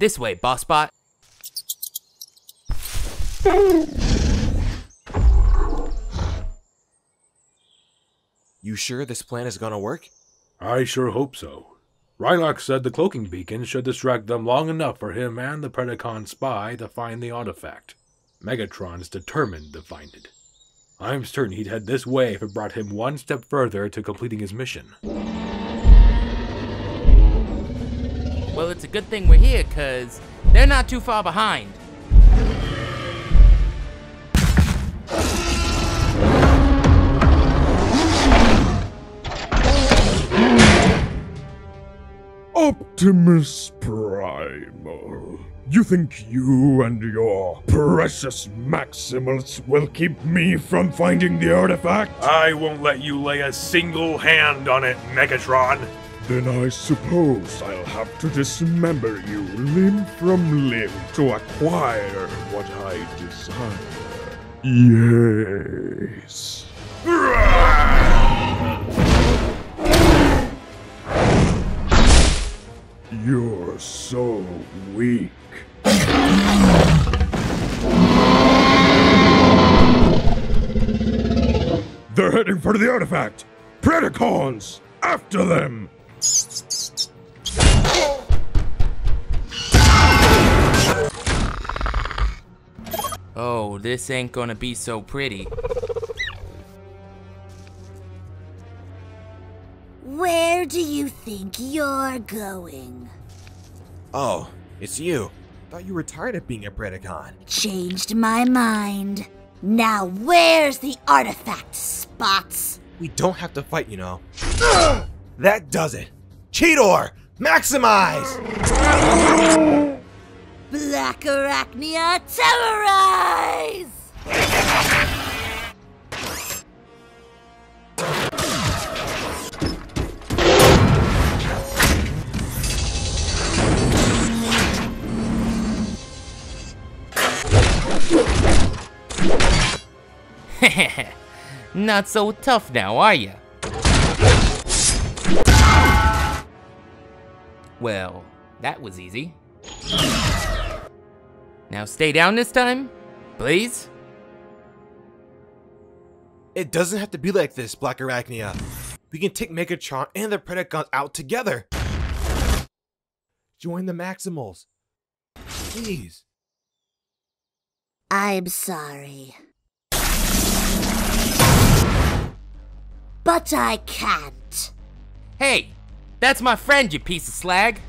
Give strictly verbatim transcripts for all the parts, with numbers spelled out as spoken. This way, boss bot. You sure this plan is gonna work? I sure hope so. Rylock said the cloaking beacon should distract them long enough for him and the Predacon spy to find the artifact. Megatron's determined to find it. I'm certain he'd head this way if it brought him one step further to completing his mission. Well, it's a good thing we're here, 'cause they're not too far behind. Optimus Primal, you think you and your precious Maximals will keep me from finding the artifact? I won't let you lay a single hand on it, Megatron. Then I suppose I'll have to dismember you limb from limb to acquire what I desire. Yes. You're so weak. They're heading for the artifact! Predacons! After them! Oh, this ain't gonna be so pretty. Where do you think you're going? Oh, it's you. Thought you were tired of being a Predacon. Changed my mind. Now where's the artifact, Spots? We don't have to fight, you know. Uh! That does it. Cheetor, maximize! Black Arachnia, terrorize! Not so tough now, are ya? Well, that was easy. Now stay down this time, please? It doesn't have to be like this, Black Arachnia. We can take Megatron and the Predacons out together. Join the Maximals. Please. I'm sorry. But I can't. Hey, that's my friend, you piece of slag.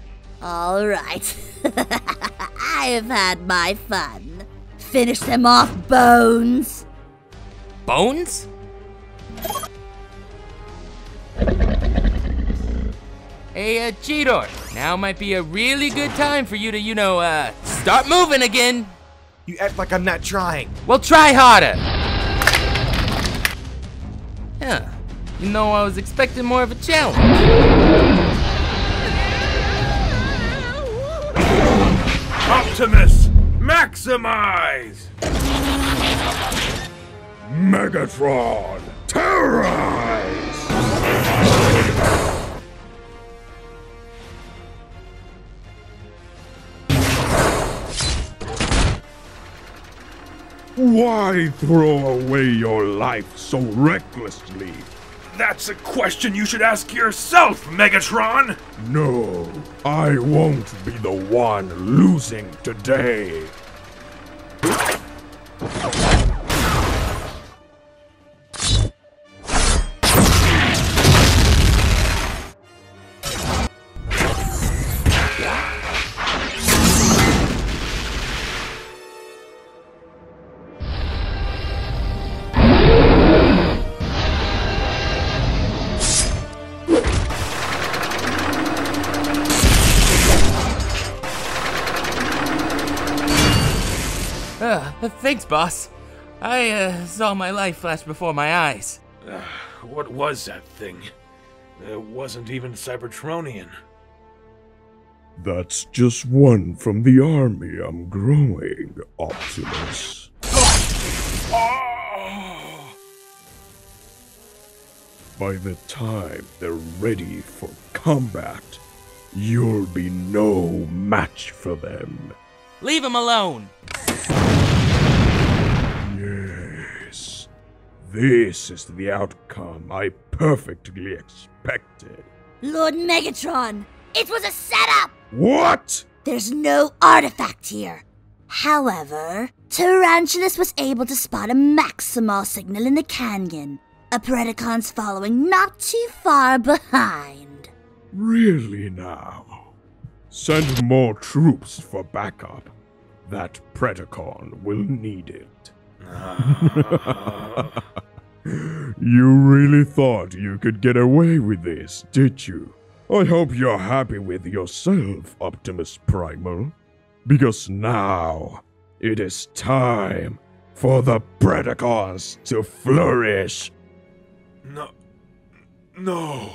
All right. I have had my fun. Finish them off, Bones. Bones? Hey, uh, Cheetor, now might be a really good time for you to, you know, uh, start moving again. You act like I'm not trying. Well, try harder. Huh. You know, I was expecting more of a challenge. Optimus, maximize! Megatron, terrorize! Why throw away your life so recklessly? That's a question you should ask yourself, Megatron! No, I won't be the one losing today. Thanks, boss. I uh, saw my life flash before my eyes. Uh, what was that thing? It wasn't even Cybertronian. That's just one from the army I'm growing, Optimus. Oh! By the time they're ready for combat, You'll be no match for them. Leave him alone! Yes. This is the outcome I perfectly expected. Lord Megatron, it was a setup! What?! There's no artifact here. However, Tarantulas was able to spot a Maximal signal in the canyon. A Predacon's following not too far behind. Really now? Send more troops for backup. That Predacon will need it. You really thought you could get away with this, did you? I hope you're happy with yourself, Optimus Primal. Because now, it is time for the Predacons to flourish. No... no...